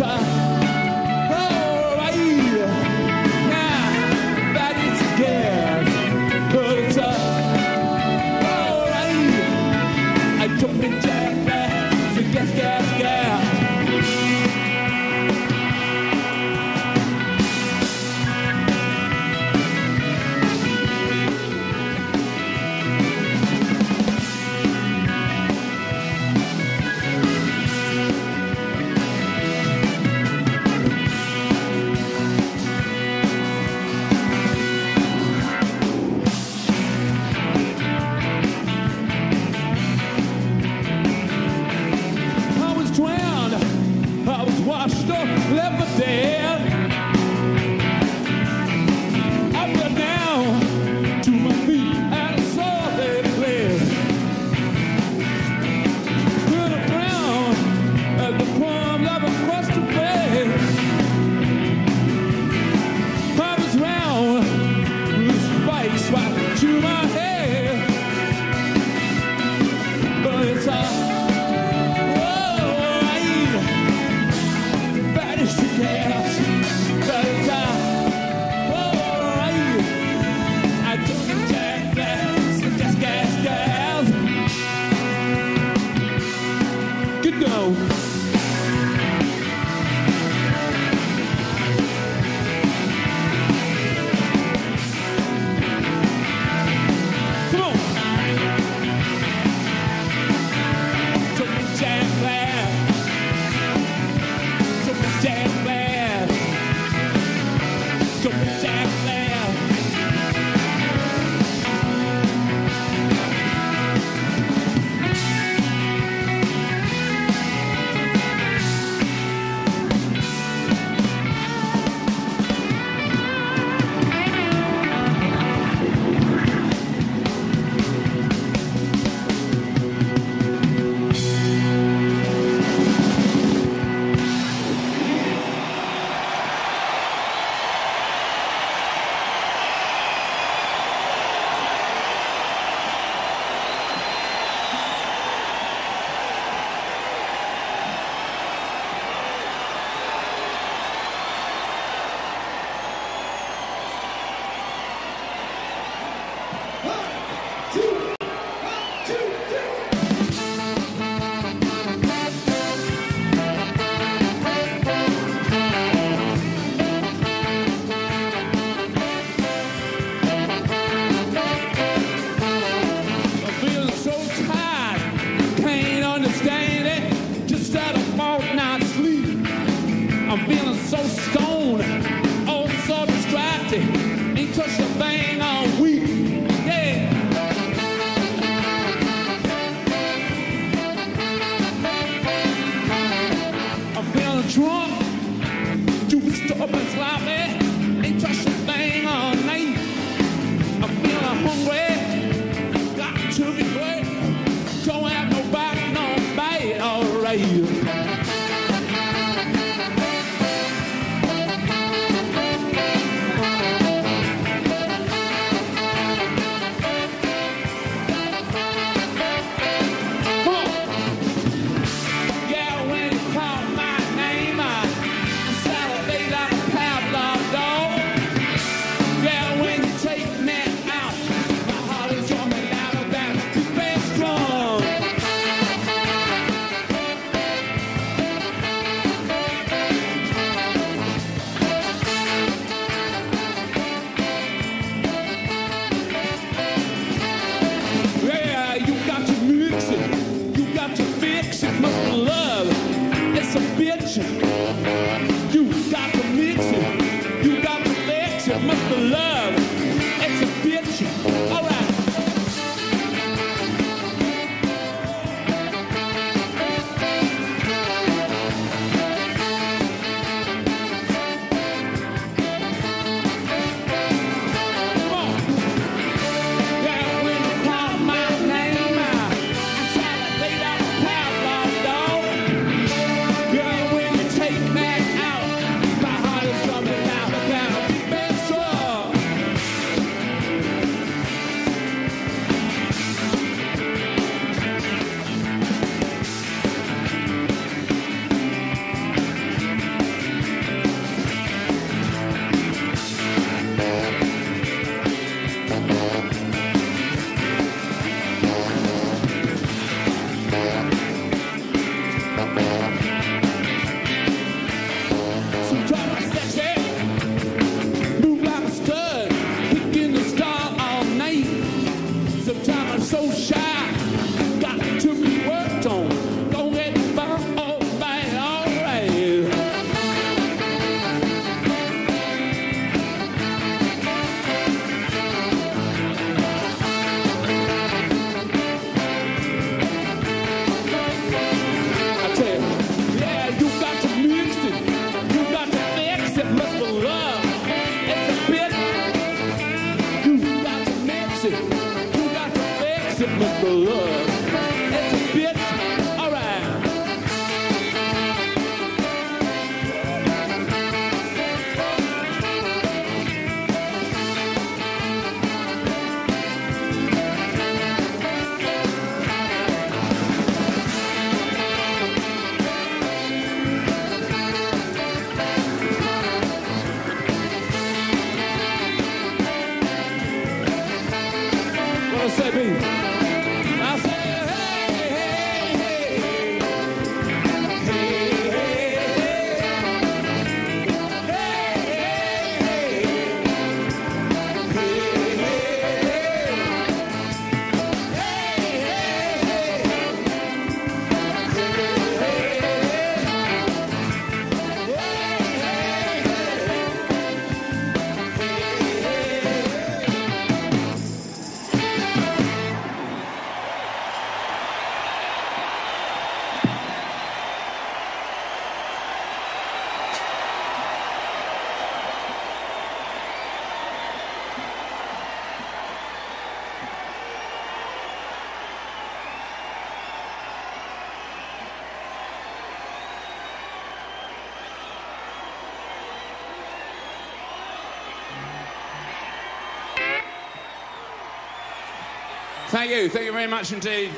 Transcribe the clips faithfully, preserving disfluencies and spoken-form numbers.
Bye. Thank you. Thank you very much indeed.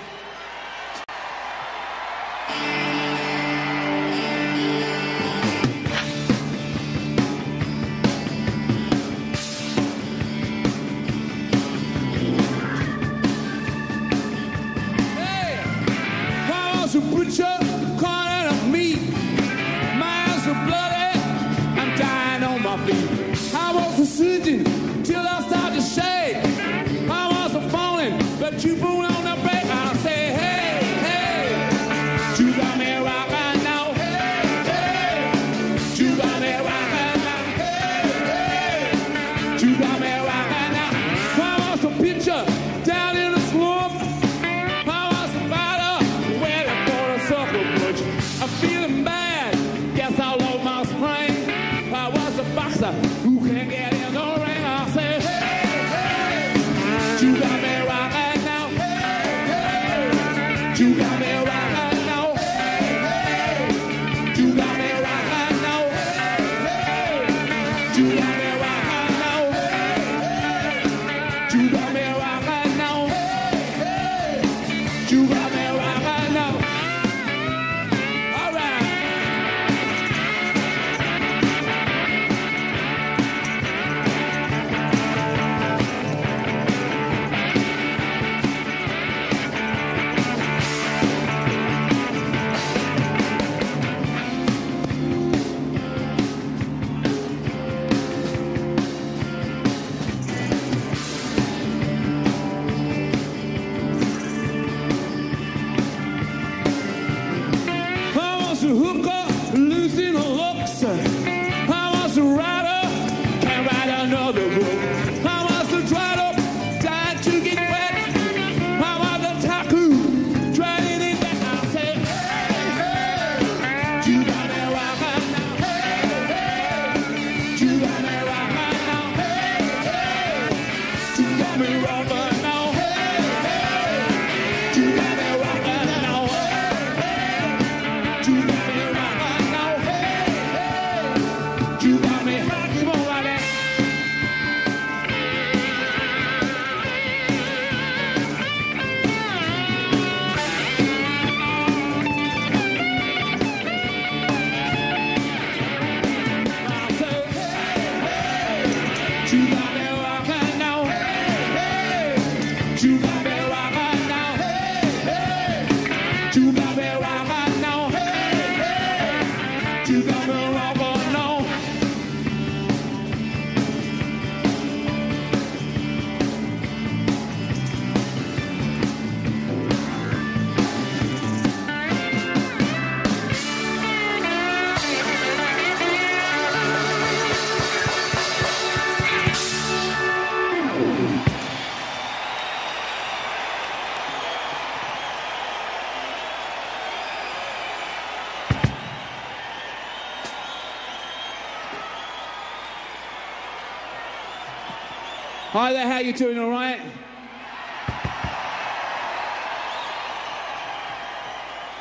Hi there, how you doing, all right?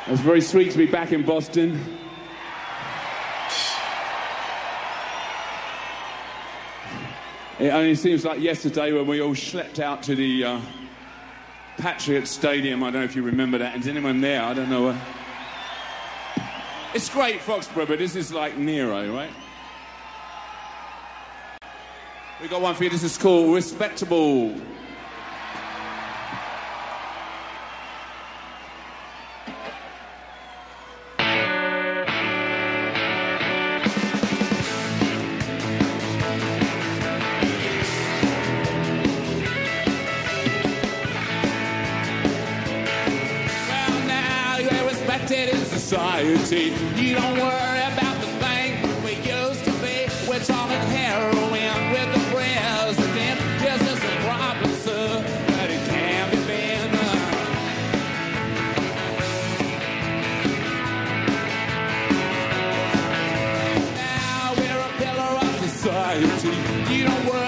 It's very sweet to be back in Boston. It only seems like yesterday when we all schlepped out to the uh, Patriot Stadium. I don't know if you remember that. Is anyone there? I don't know. It's great, Foxborough, but this is like Nero, right? We got one for you. This is called Respectable. Well, now you're respected in society. You don't worry about the thing we used to be. We're talking heroin with the president. This is a problem, sir, but it can be better. Now we're a pillar of society. You don't worry.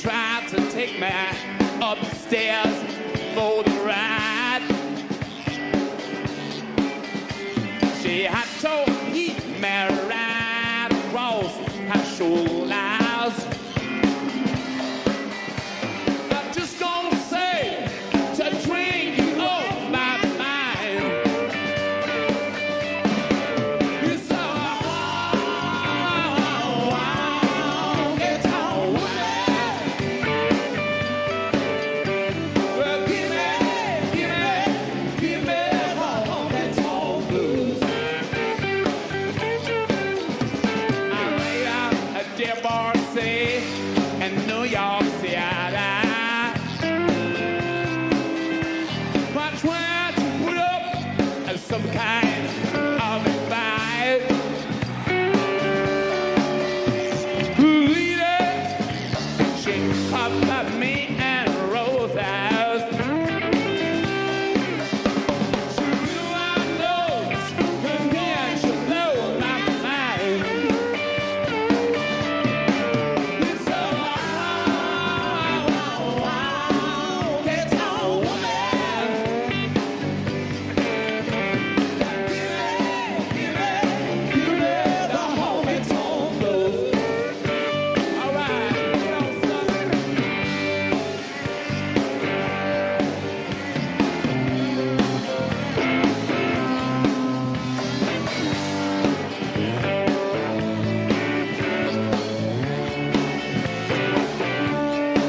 tried to take me upstairs for the ride. She had told he married right across her shoulders. But just gonna say to drink you off my mind. It's a wow, it's a woman. Well, give me, give me, give me all that tall blues. I lay out a divorcee in New York City. I tried to put up some kind of advice. Later, she covered me in roses. She blew my nose, and then she blew my mind. It's a wow, wow, wow, it's a woman. All right. Come on, girl. It's a honky tonk, honky tonk world. And give me, give me,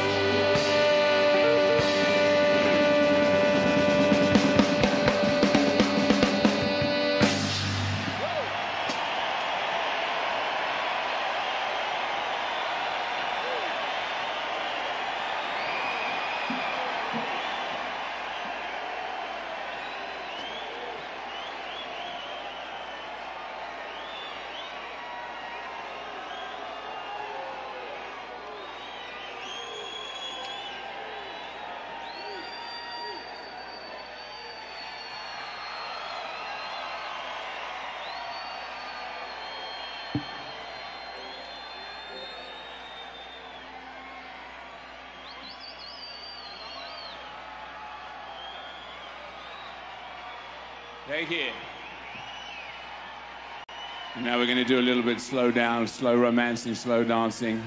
give me the honky tonk blues. It's a honky tonk, honky tonk world. Thank you. Now we're going to do a little bit slow down, slow romancing, slow dancing.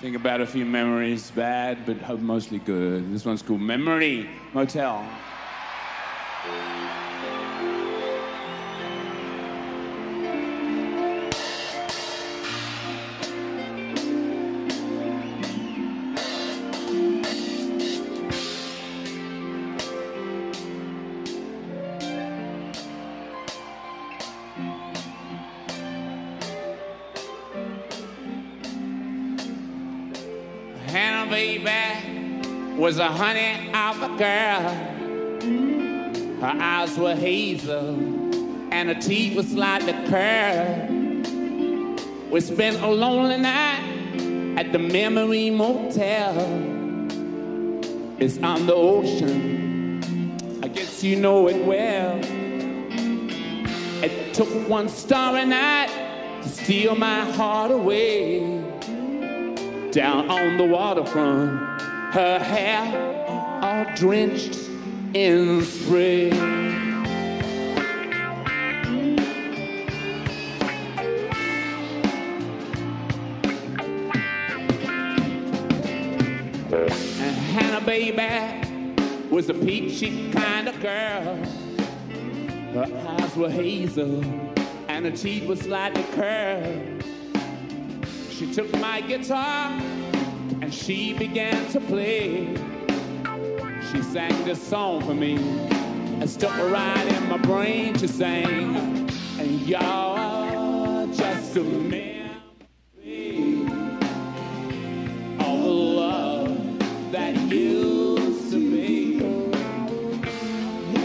Think about a few memories, bad, but hope mostly good. This one's called Memory Motel. baby was a honey of a girl. Her eyes were hazel and her teeth was like the curl. We spent a lonely night at the Memory Motel. It's on the ocean, I guess you know it well. It took one starry night to steal my heart away. Down on the waterfront, her hair all drenched in spray. And Hannah, baby, was a peachy kind of girl. Her eyes were hazel and her teeth was like the curl. She took my guitar and she began to play. She sang this song for me and stuck right in my brain. She sang, and y'all just a memory of the love that used to be.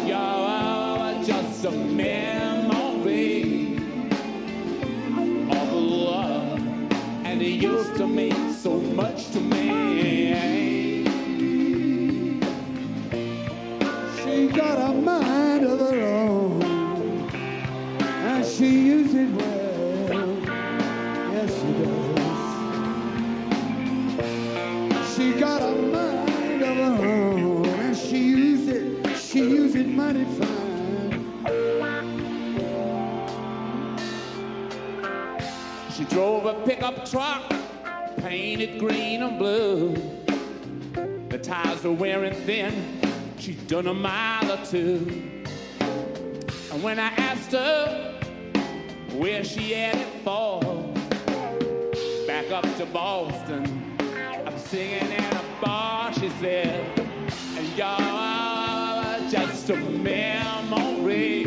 Y'all just a memory. It used to mean so much to me. She got a mind of her own, and she used it well. Yes, she does. She got a mind of her own, and she used it. She used it mighty fine. She drove a pickup truck, painted green and blue. The tires were wearing thin, she'd done a mile or two. And when I asked her where she headed for, back up to Boston, I'm singing at a bar, she said, and you're just a memory.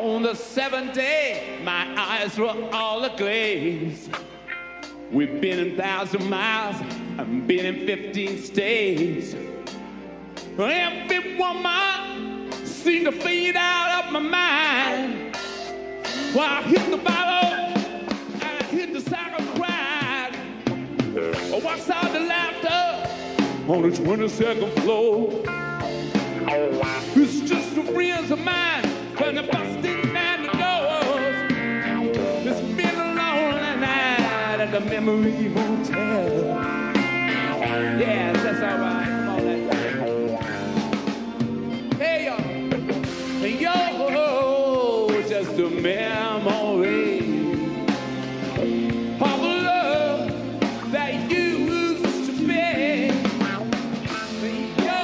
On the seventh day, my eyes were all aglaze. We've been a thousand miles, I've been in fifteen states. Every woman seemed to fade out of my mind. Well, I hit the bottle, I hit the sound of pride. I watched out the laughter on the twenty-second floor. It's just the friends of mine when the busting down the doors. It's been a lonely night at the Memory Motel. Yeah, that's all right. All that. Hey, yo, hey, yo, just a memory of a love that used to be. Yo,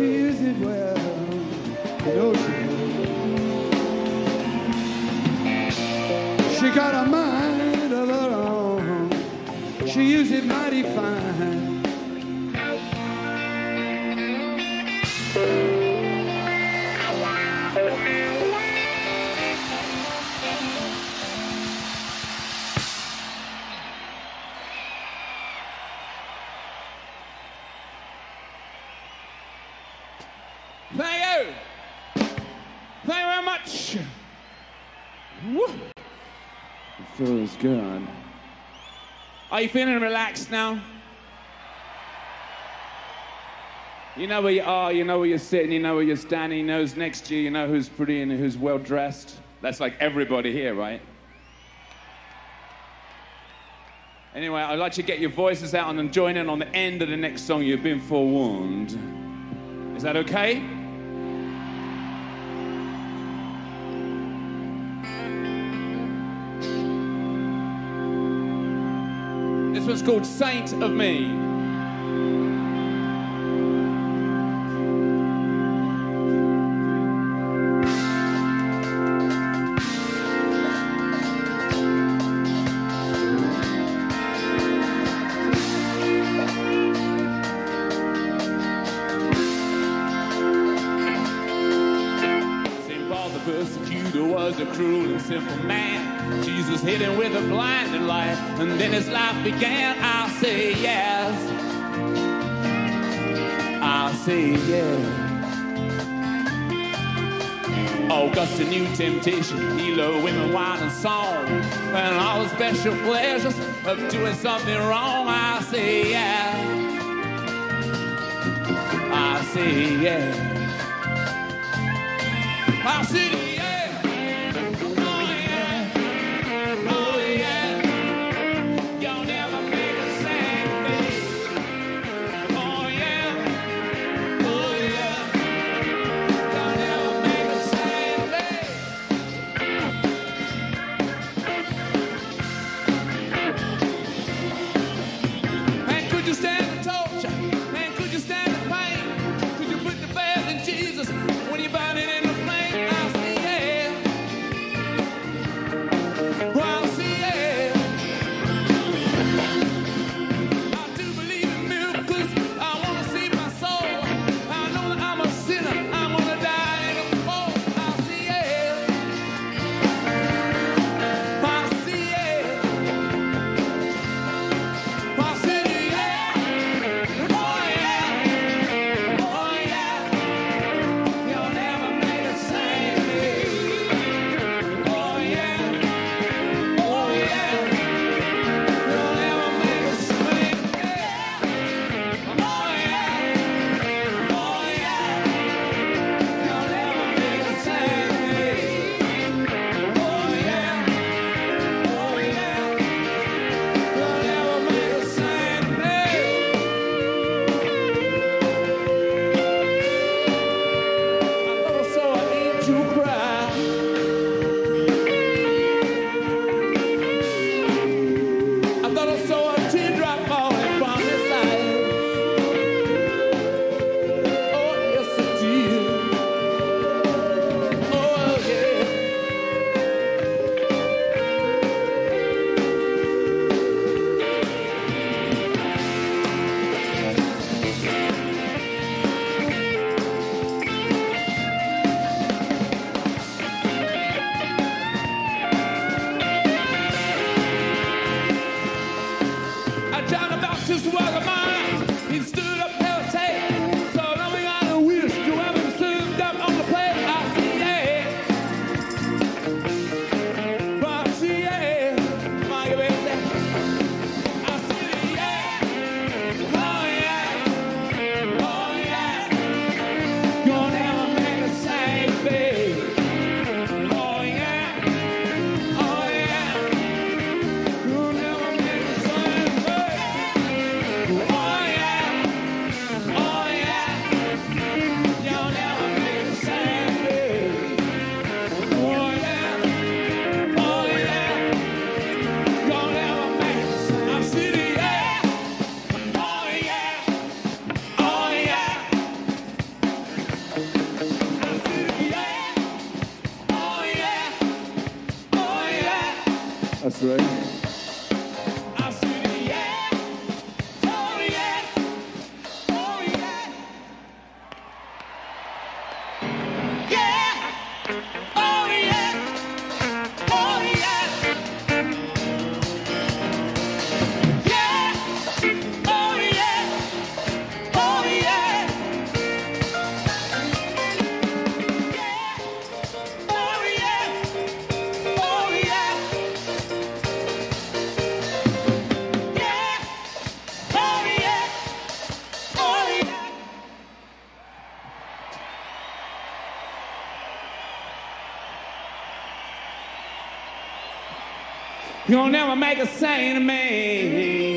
she used it well, you know she did. She got a mind of her own, she used it mighty fine. Feels good. Are you feeling relaxed now? You know where you are, you know where you're sitting, you know where you're standing, you know who's next to you, you know who's pretty and who's well dressed. That's like everybody here, right? Anyway, I'd like you to get your voices out and join in on the end of the next song. You've been forewarned. Is that okay? This one's called Saint of Me. Saint Paul the persecutor was a cruel and sinful man. Jesus hit him with a blinding light, and then his life began. I'll say yes, I'll say yes. Oh, God's a new temptation, hilo, women, wine, and song, and all the special pleasures of doing something wrong. I'll say yes, I'll say yes, I'll say yes. When you burn it in the flame, I see it. That's right. You'll never make a saint of me.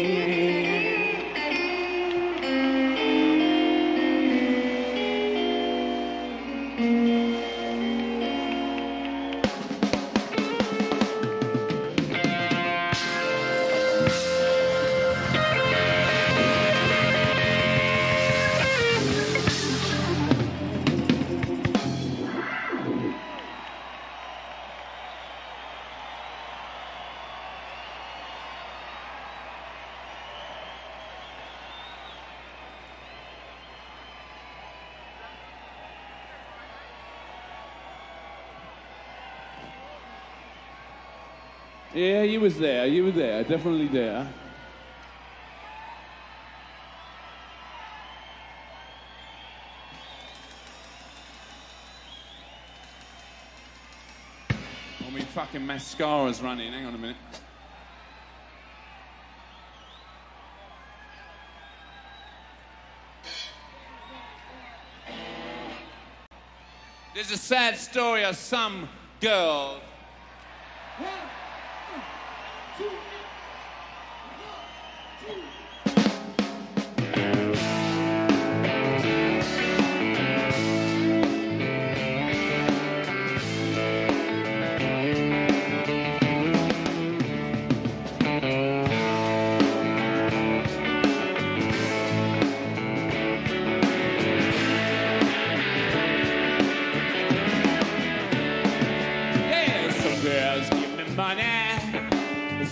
Yeah, you was there, you were there, definitely there. Oh, my fucking mascara's running, hang on a minute. There's a sad story of some girls. Two, one, two.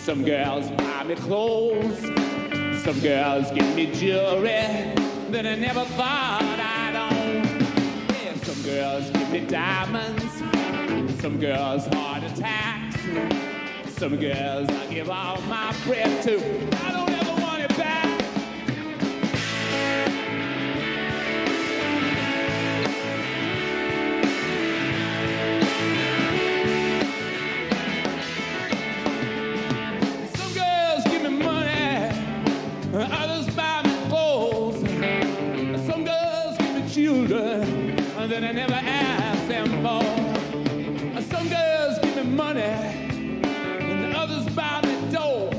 Some girls buy me clothes, some girls give me jewelry that I never thought I'd own. Yeah, some girls give me diamonds, some girls heart attacks, some girls I give all my breath to. I don't ever want it back. That I never asked them for. Some girls give me money, and others buy me dope.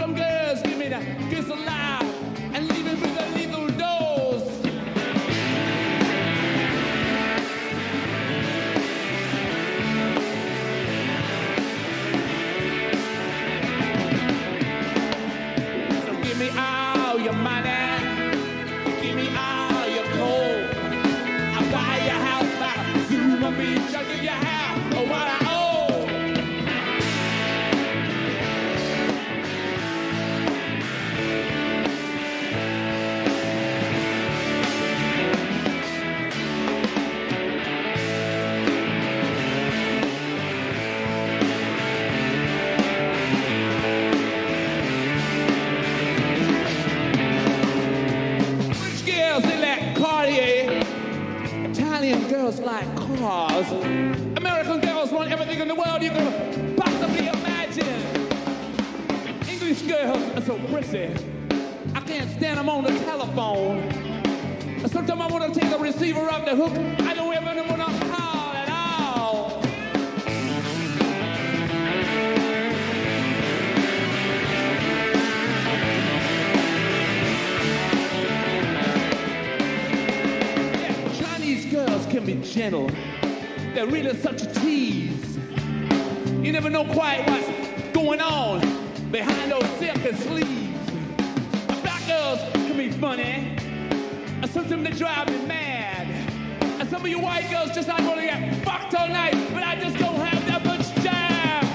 Some girls give me the kiss alive and leave me with a lethal dose. So give me all your money, give me all your gold. Buy your house by the Zuma Beach, I'll give you half of what I own. Rich girls in that Cartier. Italian girls like cars. American girls want everything in the world you can possibly imagine. English girls are so pretty. I can't stand them on the telephone. Sometimes I want to take the receiver off the hook. I don't ever want to call at all. Can be gentle. They're really such a tease. You never know quite what's going on behind those silken sleeves. Black girls can be funny. Sometimes they drive me mad. And some of you white girls just not gonna get fucked all night, but I just don't have that much time.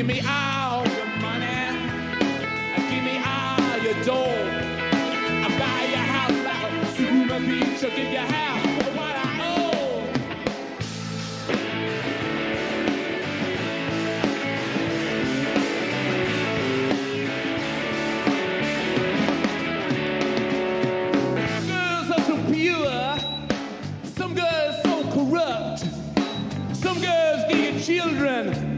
Give me all your money. Give me all your dough. I'll buy your house out of Suma Beach. I'll give you half for what I owe. Girls are so pure. Some girls so corrupt. Some girls get your children.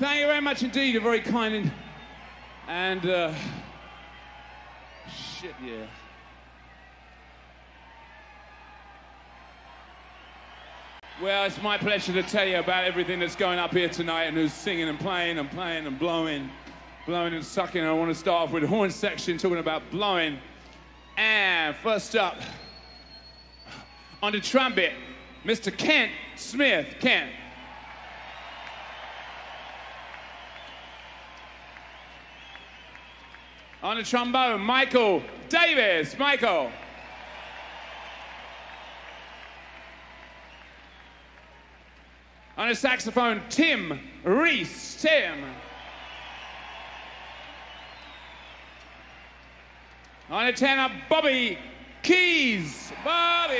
Thank you very much indeed. You're very kind and, and uh, shit, yeah. Well, it's my pleasure to tell you about everything that's going up here tonight and who's singing and playing and playing and blowing, blowing and sucking. And I want to start off with a horn section talking about blowing. And first up, on the trumpet, Mister Kent Smith. Kent. On the trombone, Michael Davis. Michael. On the saxophone, Tim Reese. Tim. On the tenor, Bobby Keys. Bobby.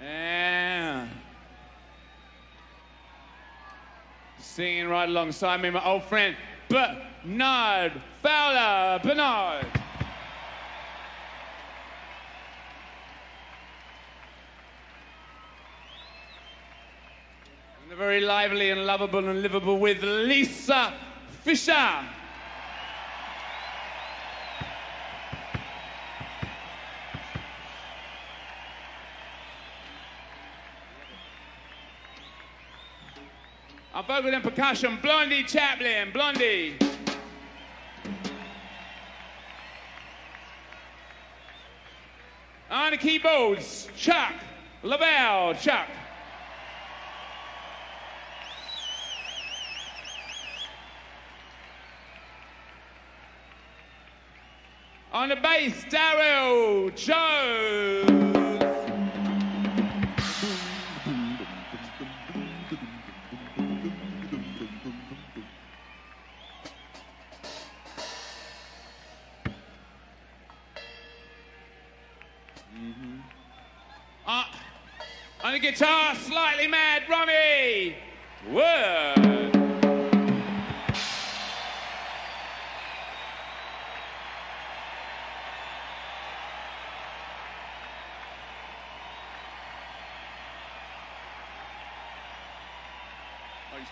Yeah. Singing right alongside me, my old friend, Bernard Fowler. Bernard. And the very lively and lovable and livable with Lisa Fischer. On vocal and percussion, Blondie Chaplin. Blondie. On the keyboards, Chuck Lavell. Chuck. On the bass, Daryl Jones. On the guitar, slightly mad, Ronnie Wood. Thanks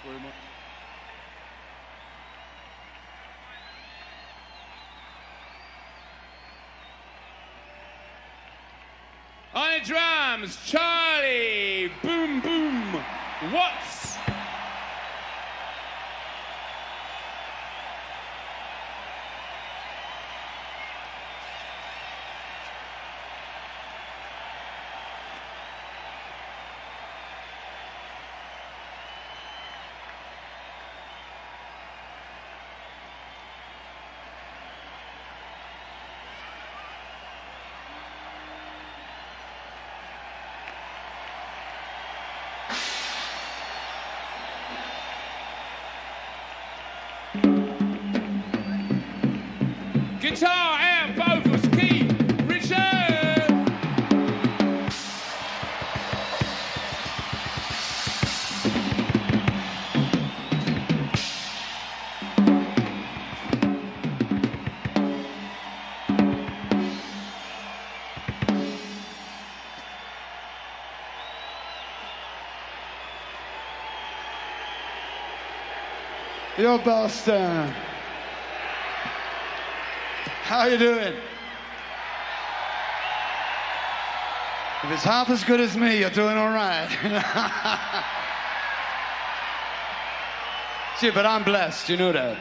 very much. On the drums, Charlie Boom Boom Watts. Guitar and vocals, Keith Richards. Yo, Boston. How you doing? If it's half as good as me, you're doing all right. See, but I'm blessed, you know that.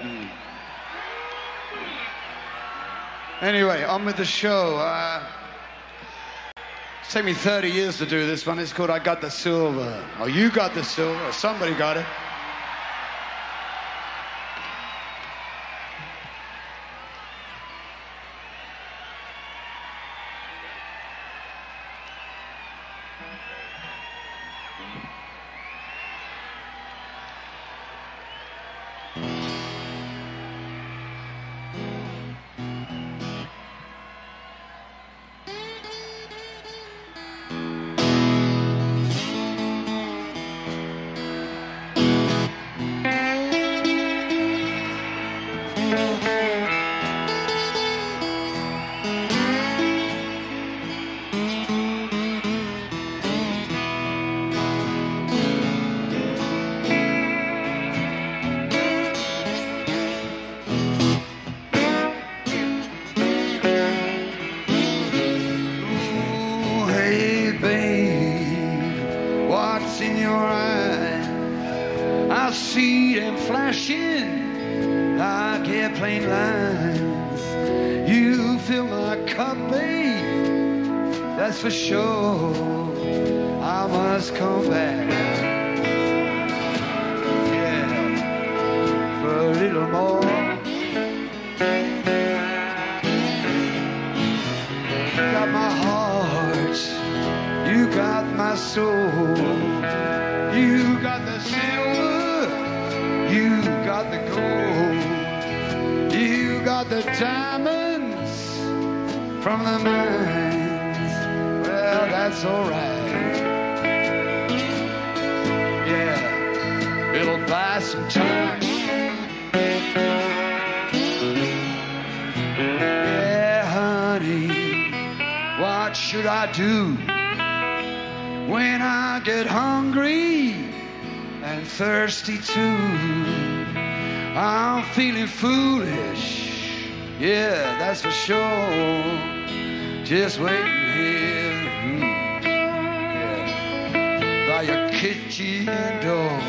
Mm. Anyway, on with the show. Uh, it's taken me thirty years to do this one. It's called I Got the Silver. Oh, you got the silver. Or somebody got it. I see them flashing like airplane lines. You fill my cup, babe, that's for sure. I must come back, yeah, for a little more. You got my heart, you got my soul, you got the silver, you got the gold, you got the diamonds from the mines. Well, that's alright, yeah, it'll buy some time. What should I do when I get hungry and thirsty too? I'm feeling foolish, yeah, that's for sure. Just waiting here, mm, yeah, by your kitchen door.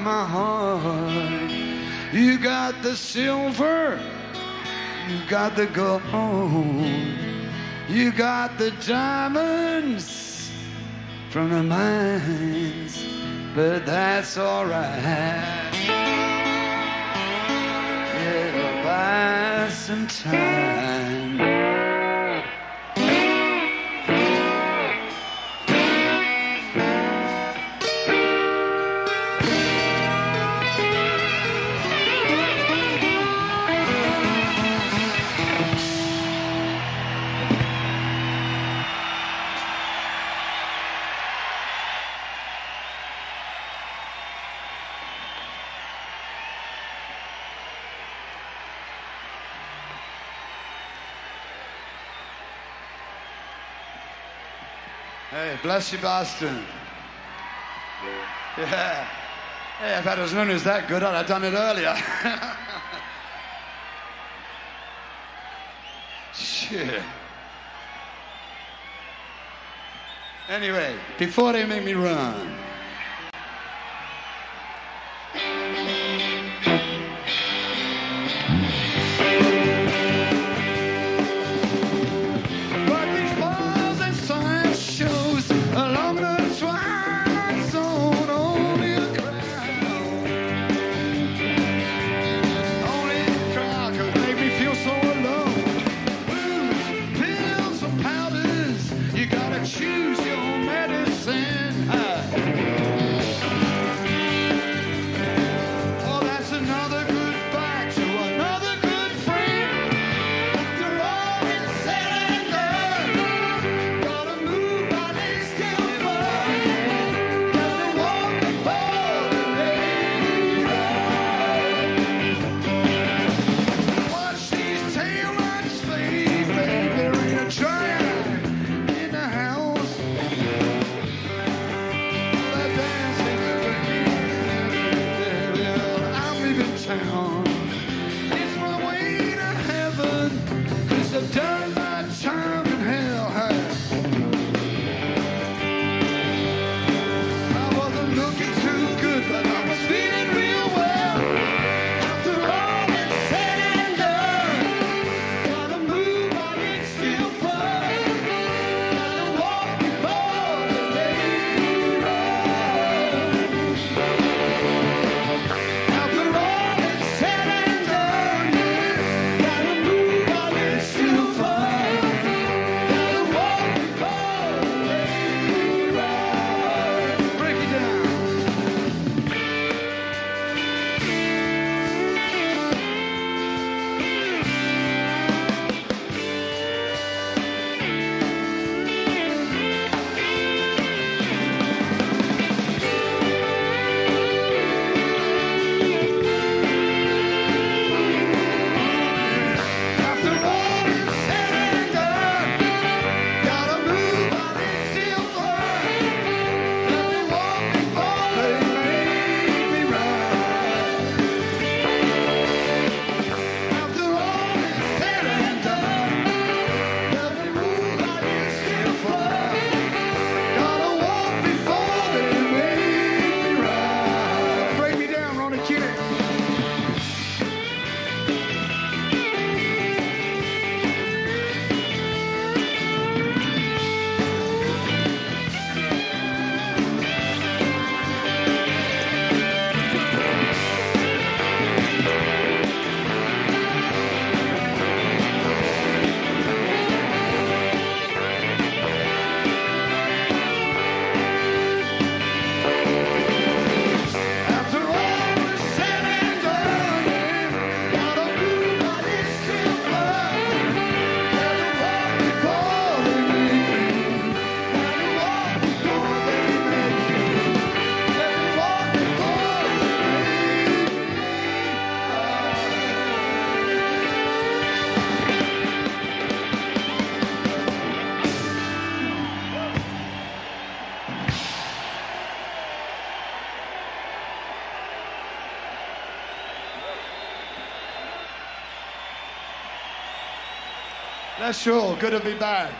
My heart, you got the silver, you got the gold, you got the diamonds from the mines, but that's alright, it'll buy some time. Hey, bless you, Boston. Yeah. Hey, if I was known it was that good, I'd have done it earlier. Shit. Anyway, Before They Make Me Run. Choose your medicine. Uh. That's all. Good to be back.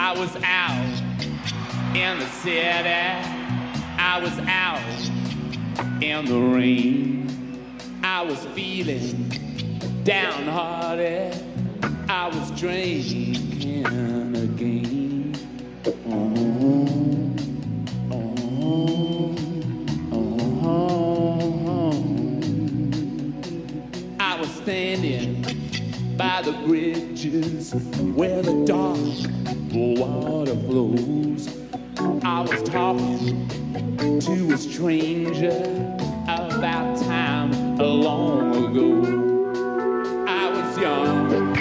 I was out in the rain. I was feeling downhearted. I was drinking again. Oh, oh, oh, oh. I was standing by the bridges where the dark water flows. I was talking to a stranger about time long ago. I was young,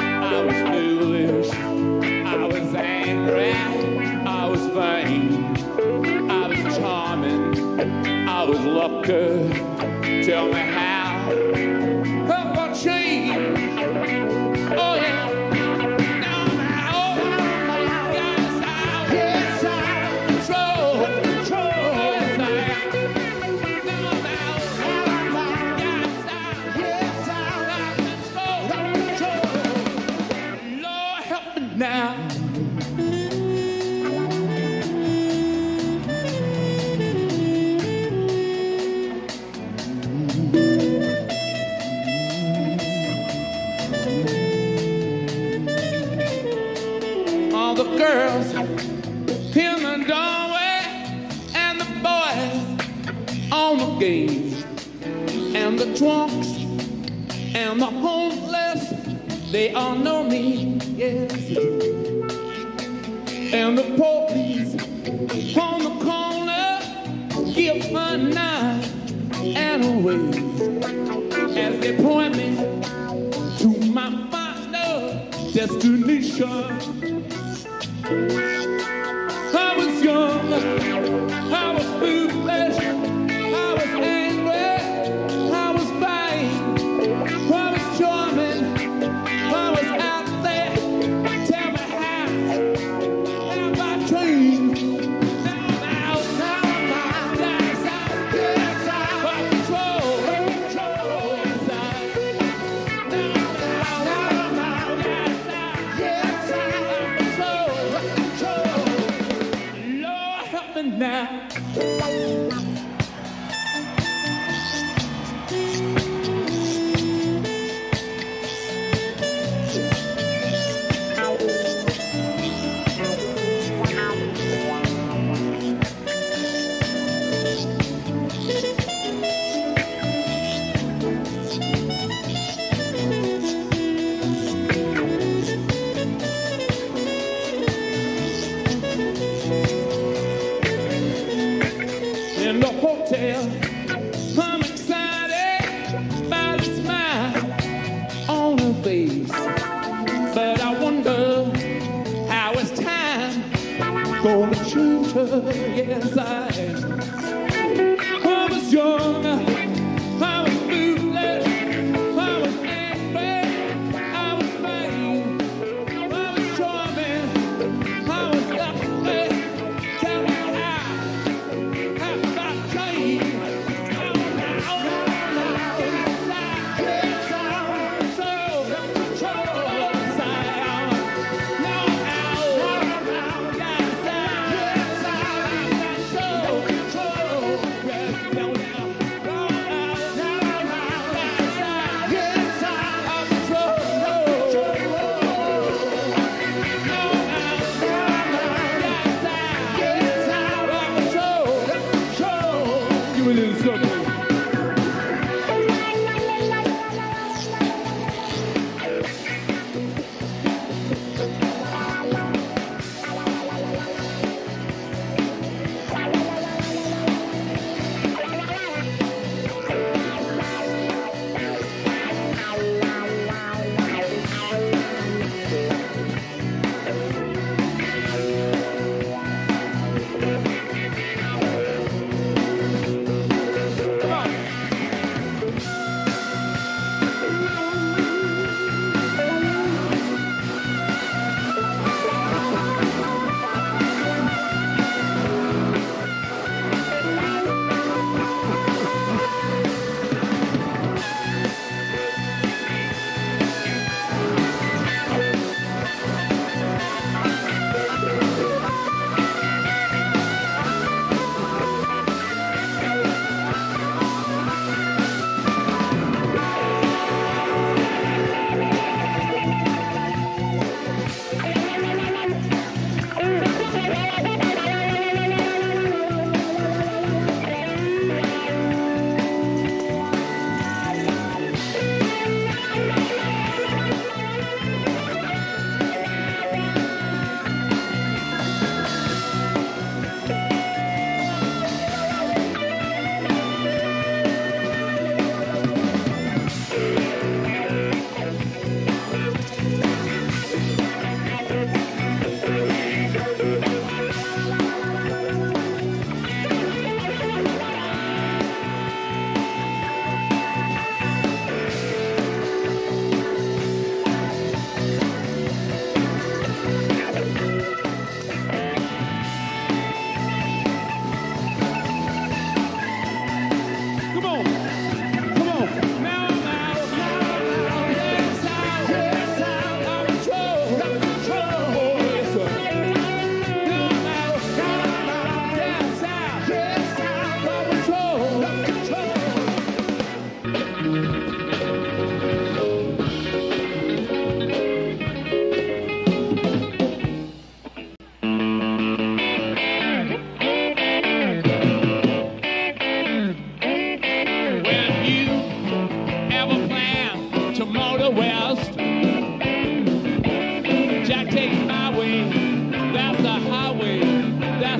I was foolish, I was angry, I was vain, I was charming, I was lucky. Tell me how, how about change? Oh yeah. And the drunks and the homeless, they all know me, yes. And the police on the corner give my knife and a wave as they point me to my final destination. I was young, I was foolish. I was angry, I was vain, I was charming, I was out there. Tell me how, have I changed? Now I'm out, now I'm out, yes, I'm yes, I'm control, control, yes, I'm out, now I'm out, yes, I'm yes, I'm control, control. Lord, help me now. I'm excited by the smile on her face, but I wonder how it's time gonna change her. Yes, I am. I was young, I was foolish, I was angry, I was vain, I was charming, I was lovely. Tell me how. How about change? Oh,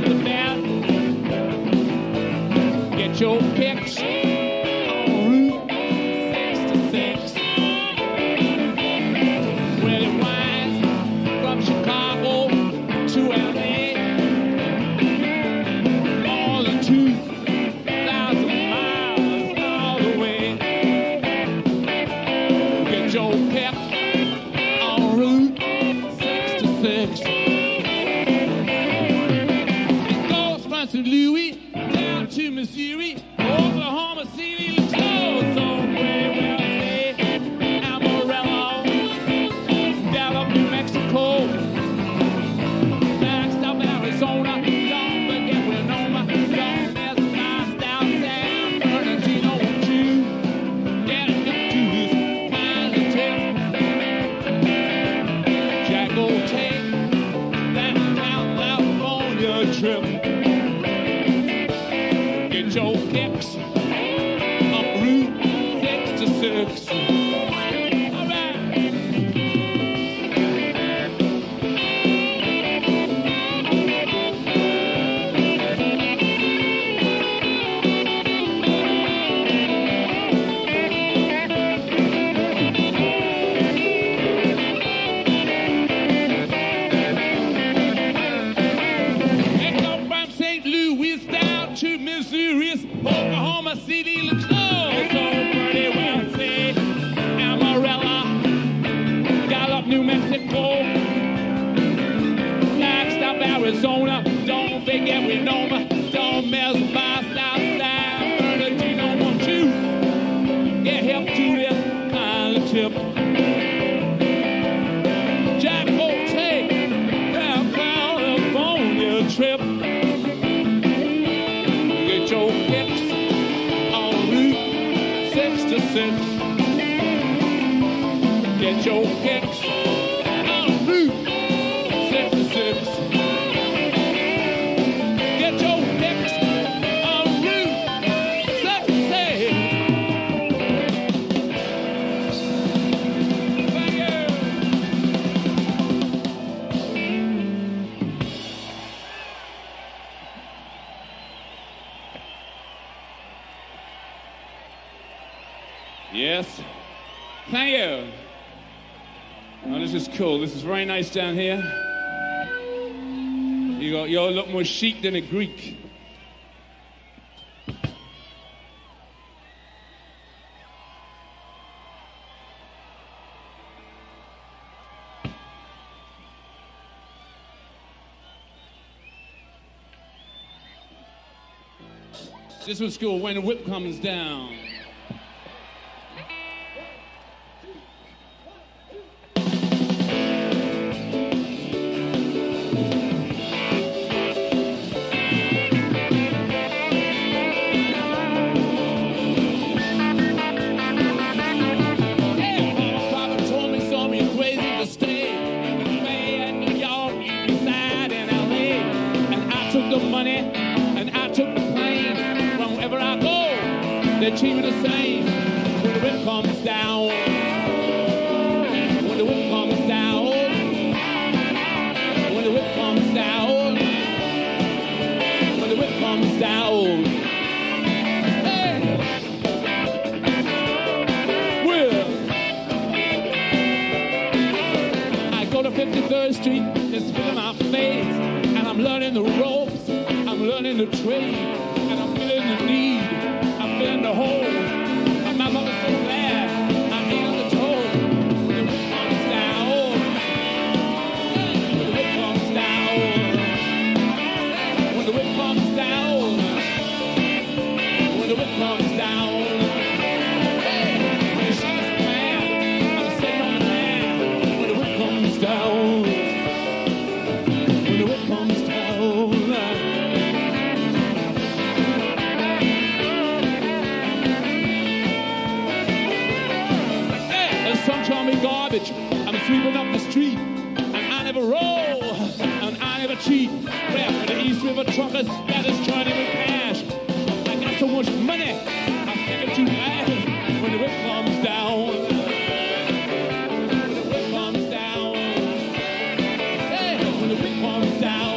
at the bat. Get your picks en route, fast to six. Willie Wise from Chicago to L A, all the two. Louis, down to Missouri, Oklahoma City, let's go somewhere, where I say, Amarillo, Dallas, New Mexico, back stop Arizona, don't forget Winona, don't mess my style, San Bernardino, too, get it up to his final tip, Jack will take that California trip. Joe Kicks, up route six to six. All right. They come from Saint Louis down to Missouri. Oklahoma City looks so, so pretty well see. Amarillo, Gallup, New Mexico, Flagstaff, Arizona, don't forget Winona, don't mess my style, San Bernardino, won't you get help to this kind of tip. Jack will take that California trip. Get your kicks on route six to six. Get your kicks on route six to six. Thank you. Yes. Thank you. Oh, this is cool. This is very nice down here. You got, you all look more chic than a Greek. This was cool. When the Whip Comes Down. Achieving the same when the whip comes down. When the whip comes down. When the whip comes down. When the whip comes down. Hey! Well, I go to fifty-third street, it's filling my face, and I'm learning the ropes, I'm learning the trade, and I'm feeling the need. In the hole, and my mother's so glad I am the toad. When the whip comes down, when the whip comes down, when the whip comes down, when the whip comes down, when she's mad, I'm sitting on the man. When the whip comes down, when the whip comes down. Some call me garbage, I'm sweeping up the street, and I never roll, and I never cheat. Well, for the East River truckers, that is trying to cash. I got so much money, I'm thinking too bad. When the whip comes down, when the whip comes down, hey, when the whip comes down,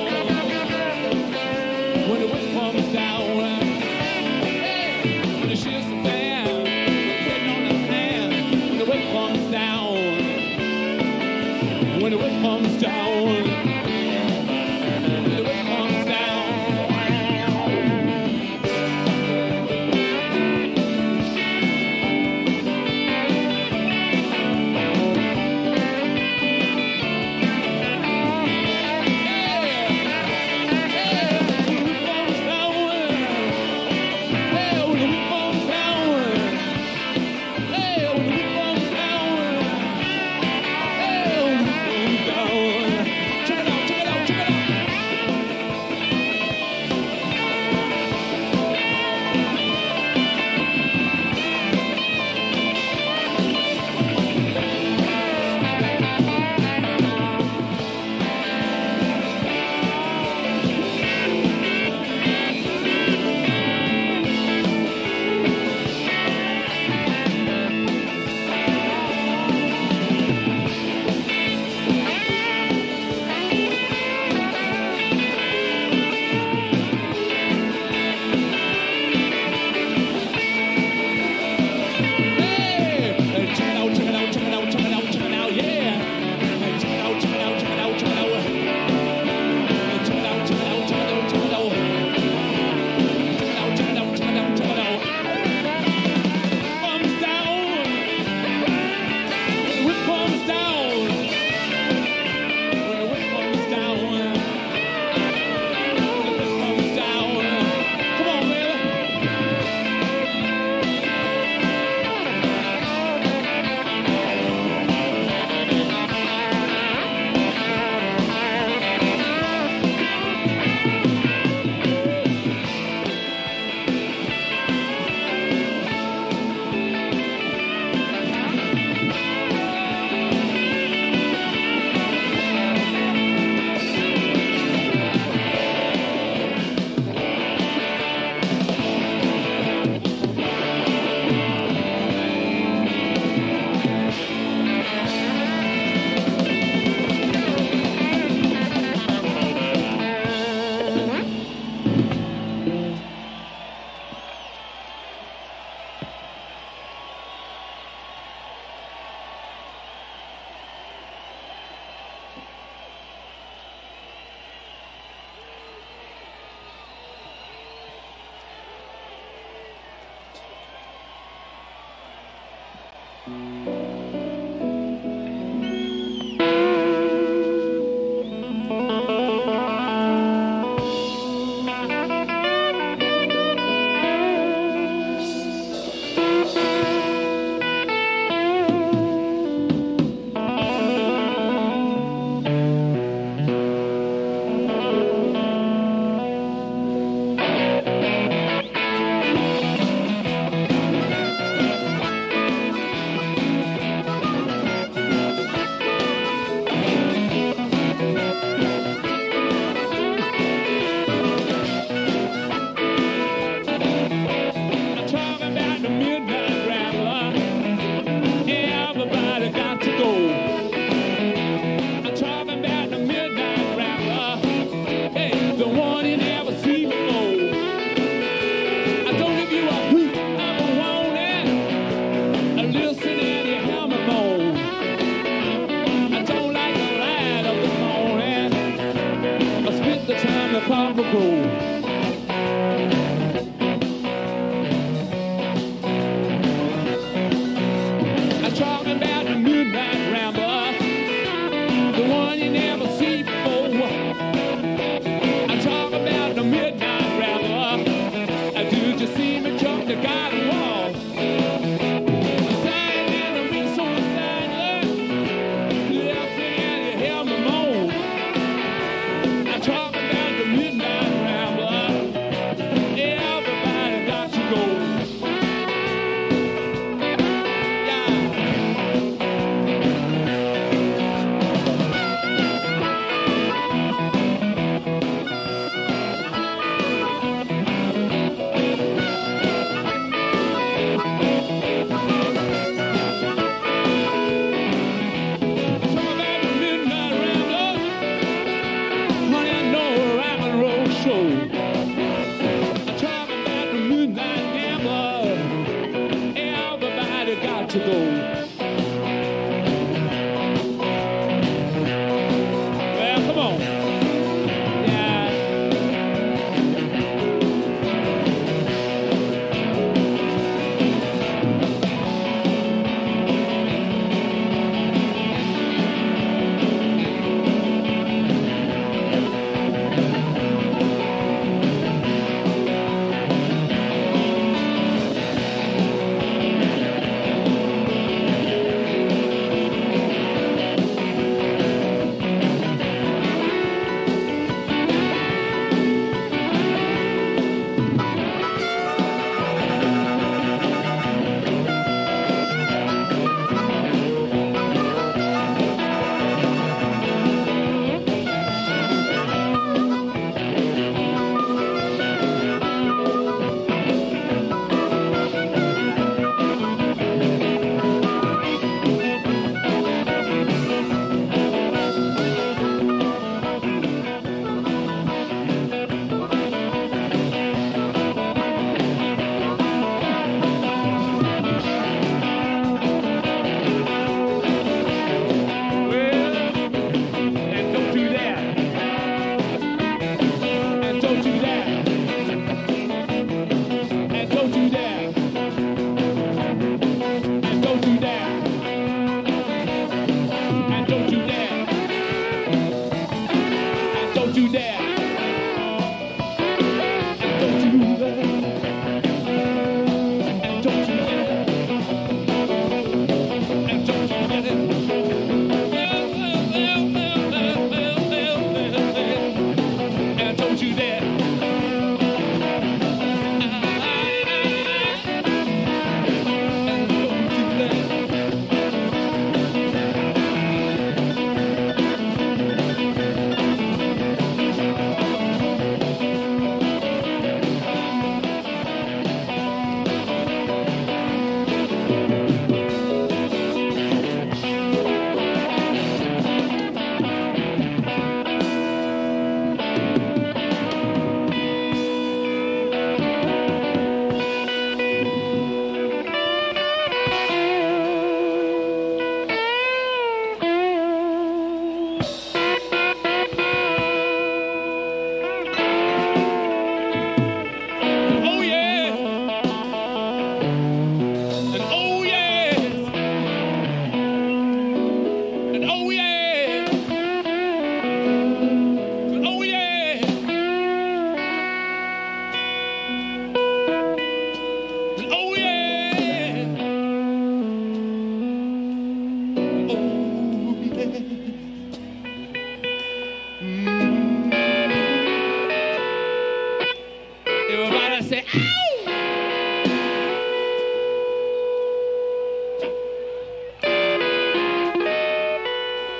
Everybody say, "Ow!"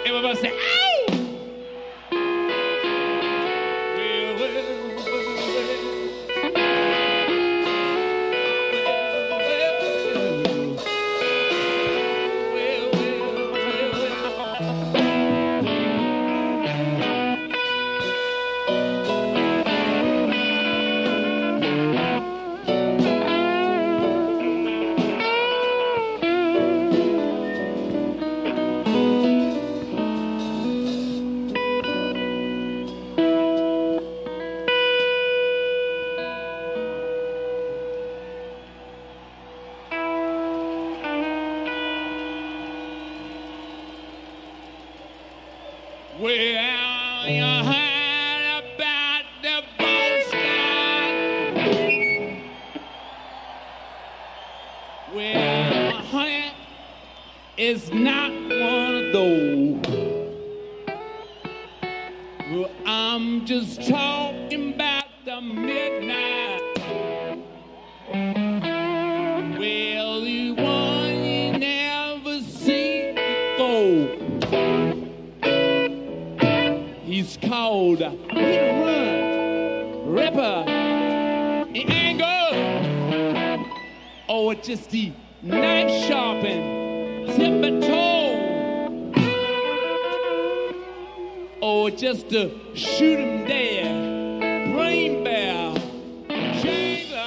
Everybody say, "Ow!" Well, well, well, well. Well, well, well, well, you heard about the Boston. Well, honey, it's not one of those. Well, I'm just talking about the midnight. Well, the one you never see before. He's called Hit and Run, Ripper, and Angle. Oh, it's just the knife sharpened, tip and toe. Oh, it's just the shoot 'em dead, brain bell, chamber.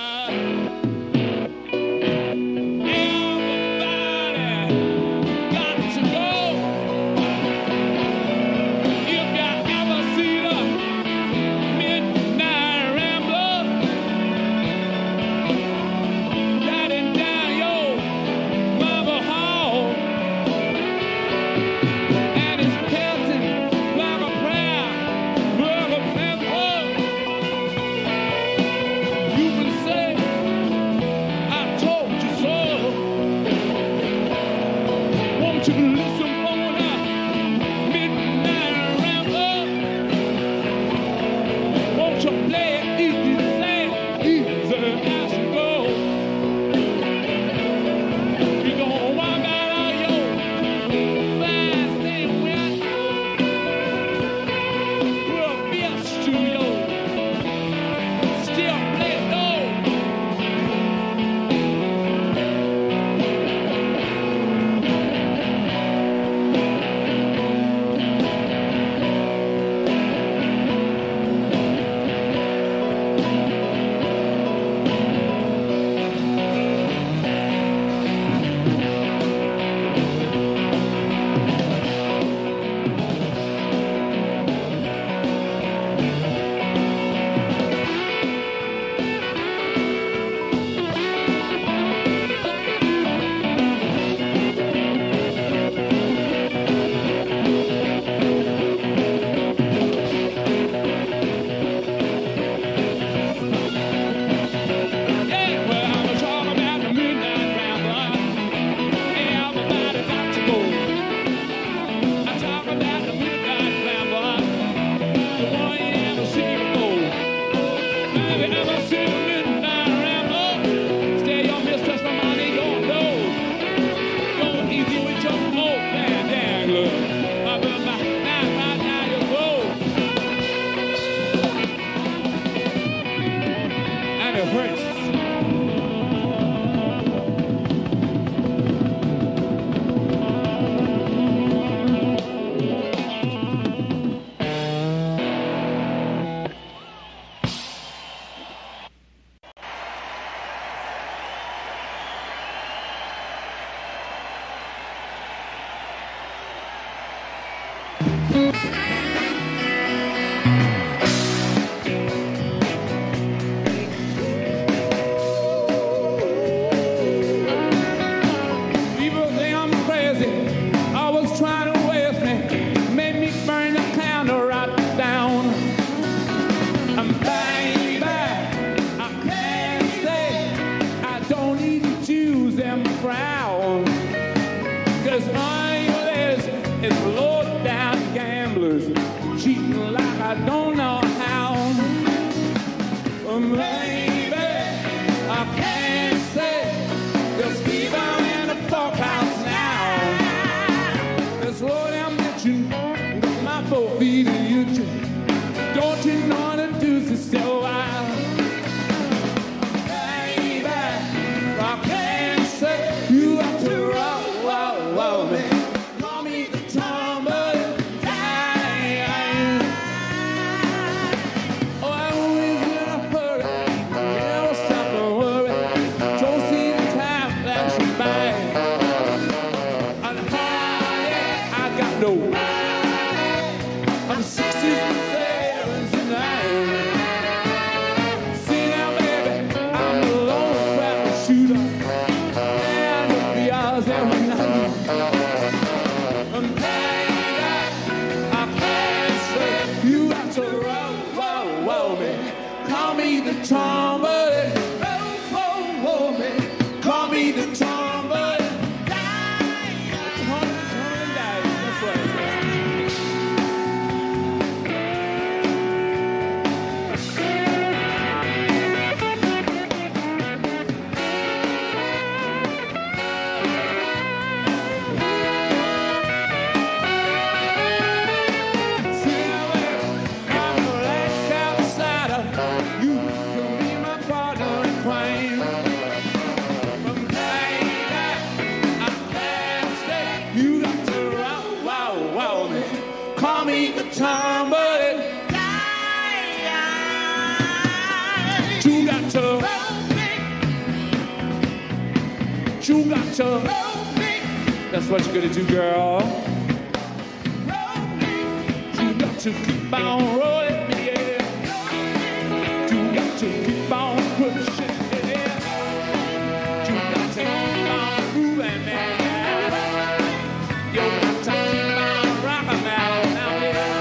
That's what you're gonna do, girl. You got to keep on rolling, yeah. You got to keep on pushing, yeah. You got to keep on moving, man. You got to keep on rocking now, now, yeah.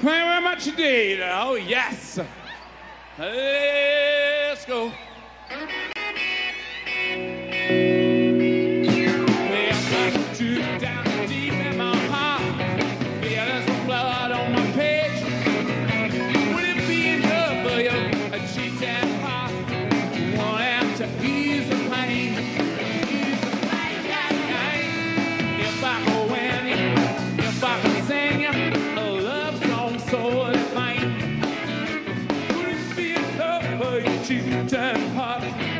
Thank you very much indeed. Oh, yes. Let's go. She's a damn hot.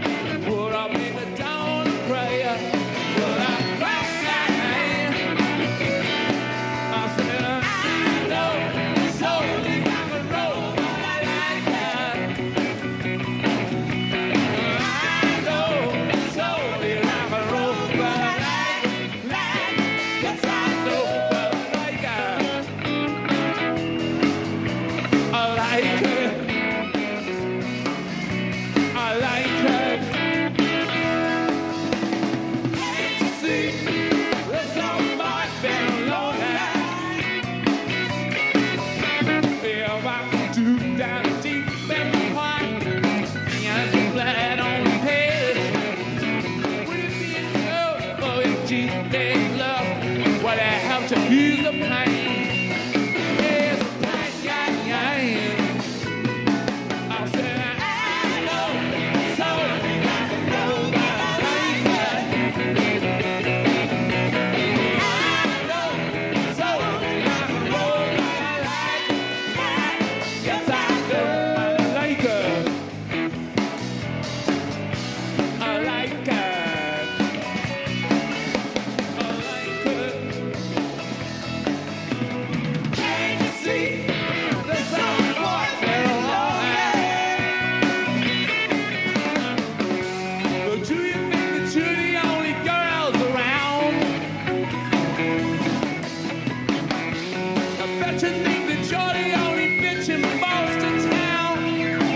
to think that you're the only bitch in Boston town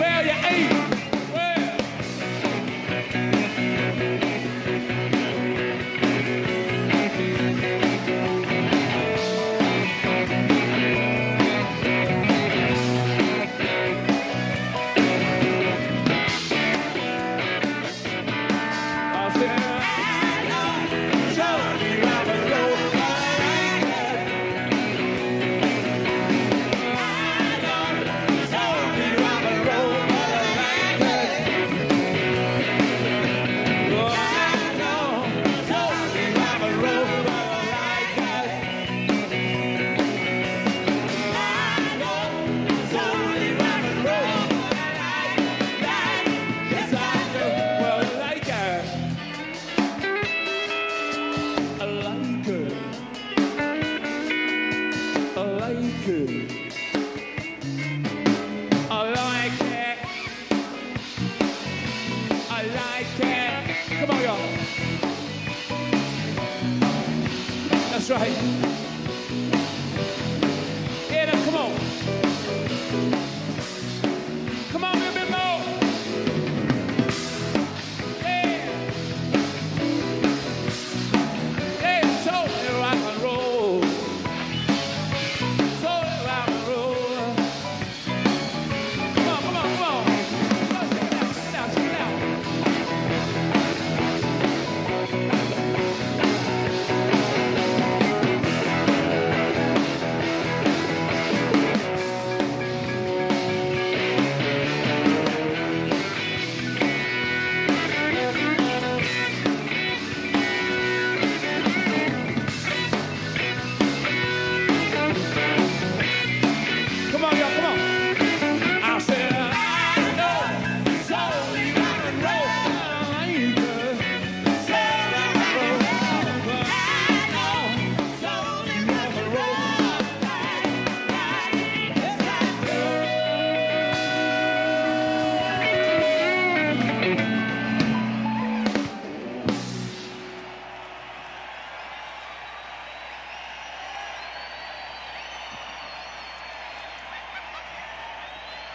where you ain't.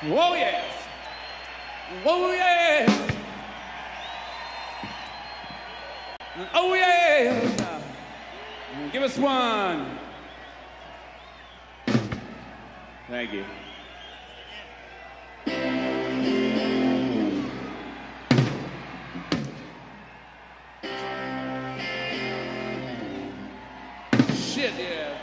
Whoa, yes! Whoa, yes! Oh, yes! Give us one. Thank you. Shit, yeah.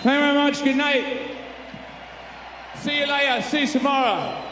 Thank you very much. Good night. See you later. See you tomorrow.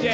Thank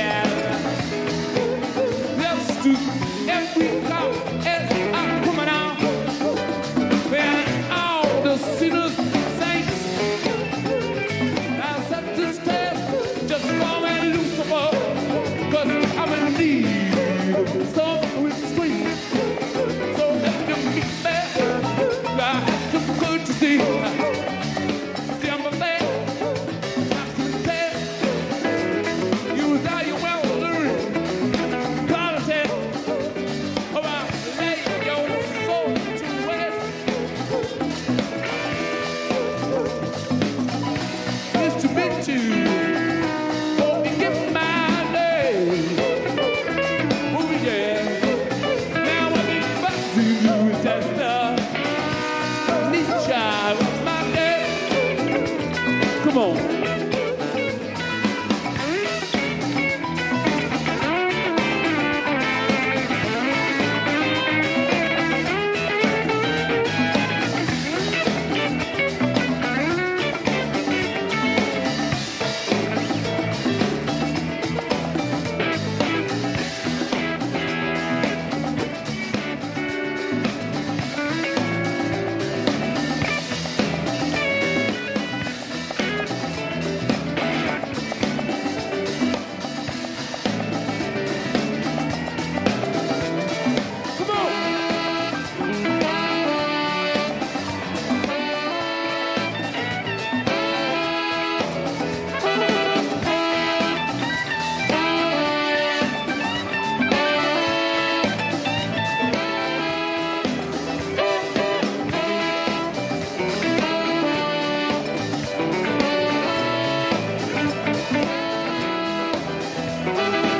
you.